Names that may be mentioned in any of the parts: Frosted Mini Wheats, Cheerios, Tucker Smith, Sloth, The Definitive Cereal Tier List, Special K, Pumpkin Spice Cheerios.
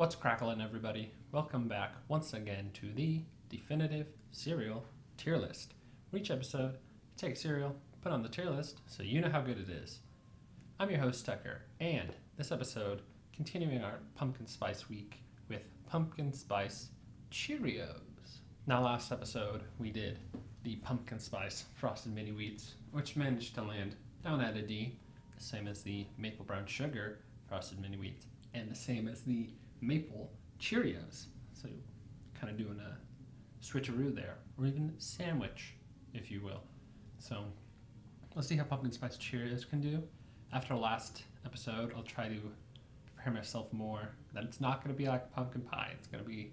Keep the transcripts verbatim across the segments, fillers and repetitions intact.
What's cracklin', everybody? Welcome back once again to the definitive cereal tier list. For each episode, you take cereal, put on the tier list, so you know how good it is. I'm your host, Tucker, and this episode, continuing our Pumpkin Spice week with Pumpkin Spice Cheerios. Now, last episode, we did the Pumpkin Spice Frosted Mini Wheats, which managed to land down at a D, the same as the Maple Brown Sugar Frosted Mini Wheats, and the same as the Maple Cheerios. So kind of doing a switcheroo there, or even sandwich, if you will. So let's see how Pumpkin Spice Cheerios can do. After last episode, I'll try to prepare myself more that it's not going to be like pumpkin pie. It's going to be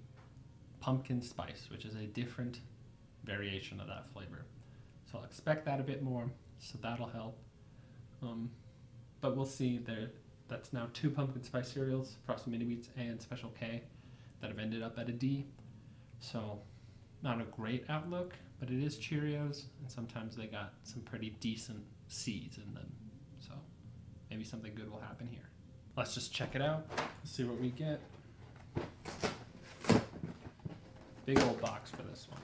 pumpkin spice, which is a different variation of that flavor. So I'll expect that a bit more, so that'll help. Um, but we'll see there. That's now two pumpkin spice cereals, Frosted Mini Wheats and Special K, that have ended up at a D. So not a great outlook, but it is Cheerios, and sometimes they got some pretty decent C's in them. So maybe something good will happen here. Let's just check it out, let's see what we get. Big old box for this one.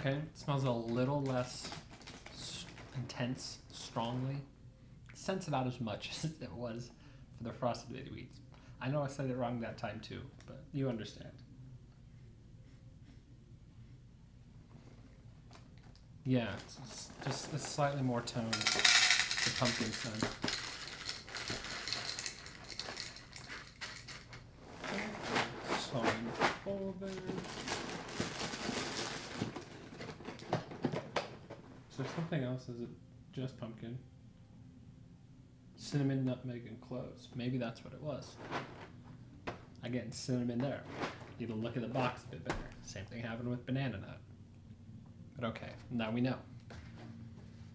Okay, it smells a little less intense, strongly. Sense it out as much as it was for the Frosted Mini Wheats. I know I said it wrong that time too, but you understand. Yeah, it's just it's slightly more toned, the pumpkin scent. So over. Is there something else? Is it just pumpkin? Cinnamon, nutmeg, and cloves. Maybe that's what it was. I'm getting cinnamon there. Need to look at the box a bit better. Same thing happened with banana nut. But okay, now we know.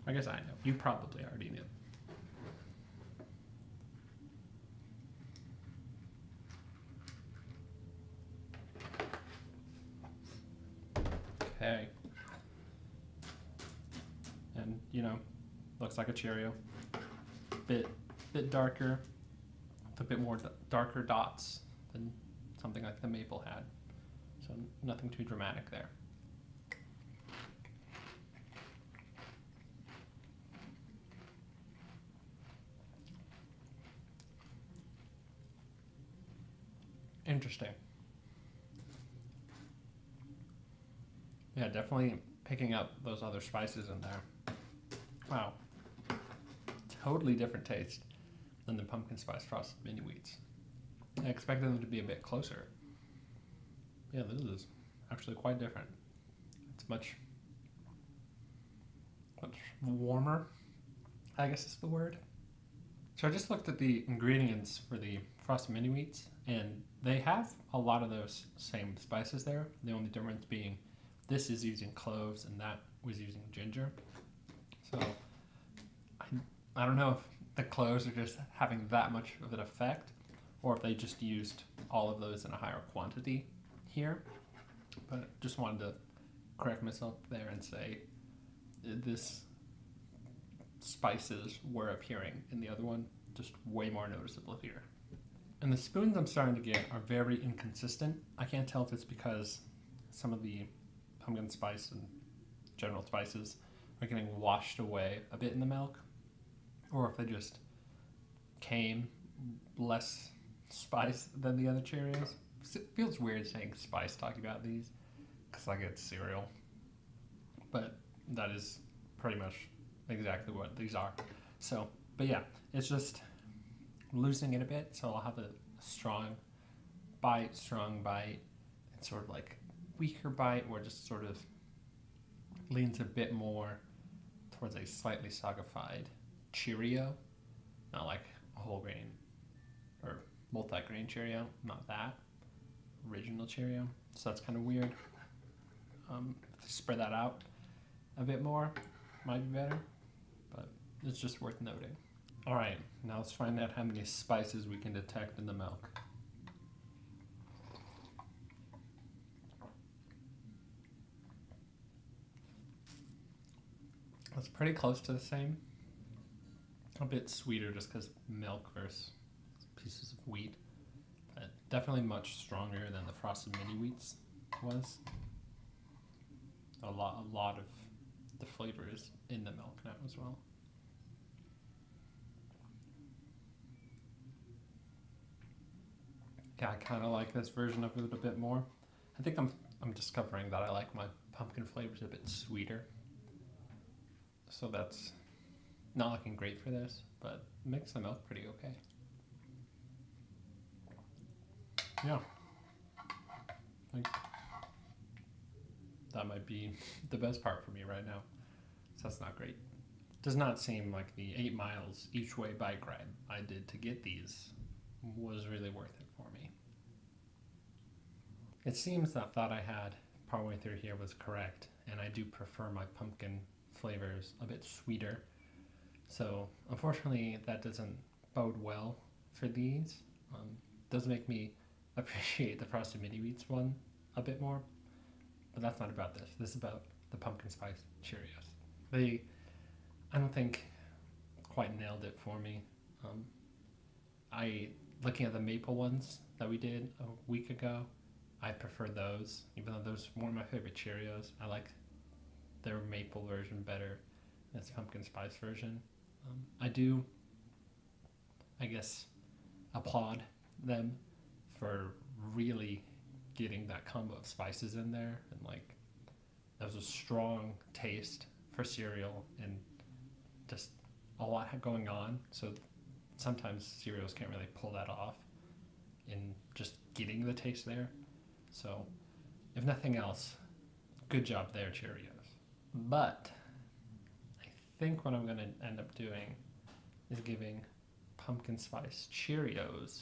I guess I know. You probably already knew. Okay. And, you know, looks like a Cheerio. Bit, bit darker, with a bit more darker dots than something like the maple had. So nothing too dramatic there. Interesting. Yeah, definitely picking up those other spices in there. Wow, totally different taste than the pumpkin spice Frosted Mini Wheats. I expected them to be a bit closer. Yeah, this is actually quite different. It's much, much warmer, I guess is the word. So I just looked at the ingredients for the Frosted Mini Wheats, and they have a lot of those same spices there. The only difference being this is using cloves and that was using ginger. So I, I don't know if the cloves are just having that much of an effect or if they just used all of those in a higher quantity here, but just wanted to correct myself there and say this spices were appearing in the other one, just way more noticeable here. And the spoons I'm starting to get are very inconsistent. I can't tell if it's because some of the pumpkin spice and general spices are getting washed away a bit in the milk, or if they just came less spice than the other Cheerios. It feels weird saying spice talking about these, because like it's cereal, but that is pretty much exactly what these are. So, but yeah, it's just losing it a bit, so I'll have a strong bite, strong bite, and sort of like weaker bite, where it just sort of leans a bit more towards a slightly soggified Cheerio, not like a whole grain or multi-grain Cheerio, not that original Cheerio. So that's kind of weird. Um, spread that out a bit more, might be better, but it's just worth noting. All right, now let's find out how many spices we can detect in the milk. It's pretty close to the same. A bit sweeter just because milk versus pieces of wheat. But definitely much stronger than the Frosted Mini Wheats was. A lot, a lot of the flavor is in the milk now as well. Yeah, I kind of like this version of it a bit more. I think I'm I'm discovering that I like my pumpkin flavors a bit sweeter. So that's not looking great for this, but makes the milk pretty okay. Yeah. I think that might be the best part for me right now. So that's not great. Does not seem like the eight miles each way bike ride I did to get these was really worth it for me. It seems that thought I had partway through here was correct, and I do prefer my pumpkin flavors a bit sweeter. So unfortunately that doesn't bode well for these. Um, does make me appreciate the Frosted Mini Wheats one a bit more, but that's not about this. This is about the Pumpkin Spice Cheerios. They, I don't think, quite nailed it for me. Um, I, looking at the maple ones that we did a week ago, I prefer those, even though those were one of my favorite Cheerios. I like their maple version better than this pumpkin spice version. Um, I do, I guess, applaud them for really getting that combo of spices in there. And like, that was a strong taste for cereal and just a lot going on. So sometimes cereals can't really pull that off in just getting the taste there. So if nothing else, good job there, Cheerios. But I think what I'm gonna end up doing is giving Pumpkin Spice Cheerios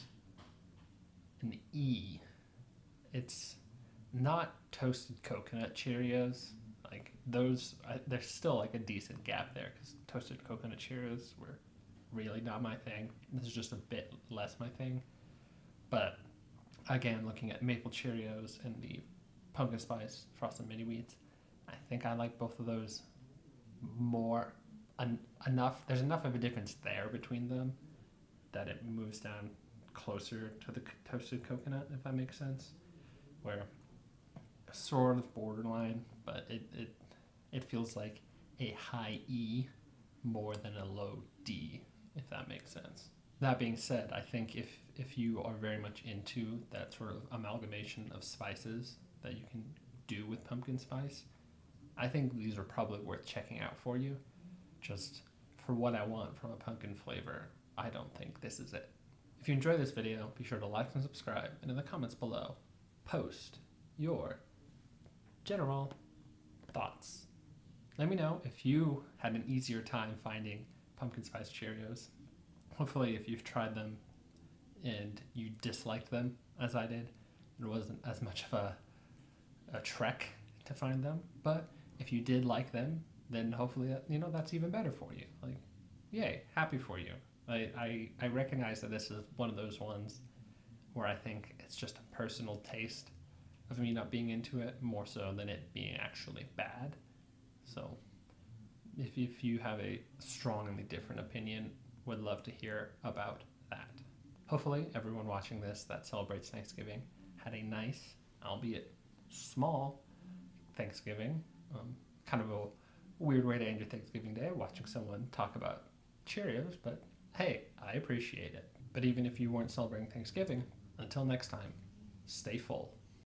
an E. It's not toasted coconut Cheerios. Like those, I, there's still like a decent gap there because toasted coconut Cheerios were really not my thing. This is just a bit less my thing. But again, looking at maple Cheerios and the pumpkin spice Frosted Mini Wheats, I think I like both of those more en enough. There's enough of a difference there between them that it moves down closer to the toasted coconut, if that makes sense. Where sort of borderline, but it, it, it feels like a high E more than a low D, if that makes sense. That being said, I think if, if you are very much into that sort of amalgamation of spices that you can do with pumpkin spice, I think these are probably worth checking out for you. Just for what I want from a pumpkin flavor, I don't think this is it. If you enjoyed this video, be sure to like and subscribe, and in the comments below, post your general thoughts. Let me know if you had an easier time finding pumpkin spice Cheerios. Hopefully if you've tried them and you disliked them as I did, it wasn't as much of a, a trek to find them. But if you did like them, then hopefully that, you know, that's even better for you. Like, yay, happy for you. I, I, I recognize that this is one of those ones where I think it's just a personal taste of me not being into it more so than it being actually bad. So if, if you have a strongly different opinion, would love to hear about that. Hopefully everyone watching this that celebrates Thanksgiving had a nice, albeit small, Thanksgiving. Um, kind of a weird way to end your Thanksgiving day, watching someone talk about Cheerios, but hey, I appreciate it. But even if you weren't celebrating Thanksgiving, until next time, stay full.